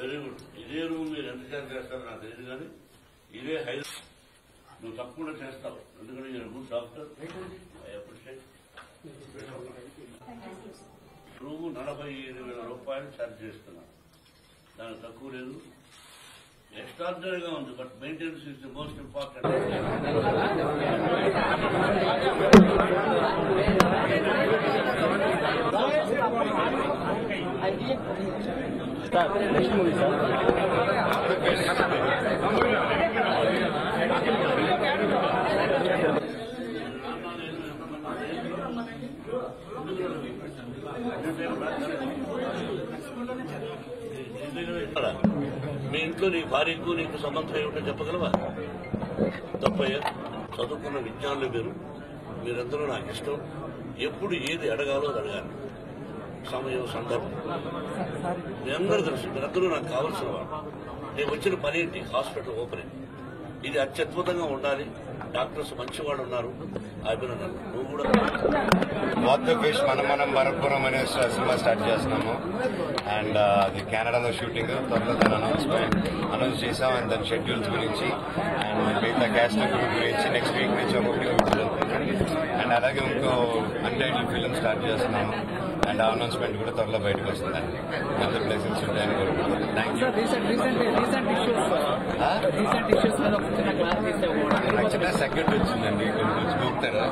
Very good. ఇదే నువ్వు మీరు ఎంత చేత చేస్తారో నాకు తెలియదు, కానీ ఇదే హైదరాబాద్ నువ్వు తప్పకుండా చేస్తావు. ఎందుకంటే నేను గుడ్ డాక్టర్, ఐ అప్రిషియేట్. నువ్వు 45,000 రూపాయలు ఛార్జ్ చేస్తున్నావు, దానికి తక్కువ లేదు. ఎక్స్ట్రాడినరీగా ఉంది, but maintenance is the most important. మీ ఇంట్లో నీ భార్యకు నీకు సంబంధం ఏమిటో చెప్పగలవా? తప్పయ్యా, చదువుకున్న విజ్ఞానులు మీరు, మీరందరూ నాకు ఇష్టం. ఎప్పుడు ఏది అడగాలో అది అడగాలి, సమయం సందర్భం మీ అందరూ తెలుసు. మీరందరూ నాకు కావాల్సిన వాడు. నేను వచ్చిన పని ఏంటి? హాస్పిటల్ ఓపెనింగ్, ఇది అత్యద్భుతంగా ఉండాలి. డాక్టర్స్ మంచివాళ్ళు ఉన్నారు, అభినందనలు. నువ్వు కూడా మాధవేష్ మనం మరపురం అనే సినిమా స్టార్ట్ చేస్తున్నాము, అండ్ అది కెనడాలో షూటింగ్. త్వరలో దాన్ని అనౌన్స్ చేసాం, అండ్ దాని షెడ్యూల్స్ గురించి అండ్ మిగతా క్యాస్ట్ గురించి నెక్స్ట్ వీక్ నుంచి ఒకటి అండ్ అలాగే ఇంకో అన్‌టైటిల్ ఫిలిం స్టార్ట్ చేస్తున్నాము, అండ్ ఆ అనౌన్స్మెంట్ కూడా త్వరలో బయటకు వస్తుందండి. అందరి ప్లేసెస్ ఉంటాయని కోరుకుంటున్నాను. Thank you. యాక్చువల్గా సెకండ్ వచ్చిందండి, కొంచెం చూపుతారా?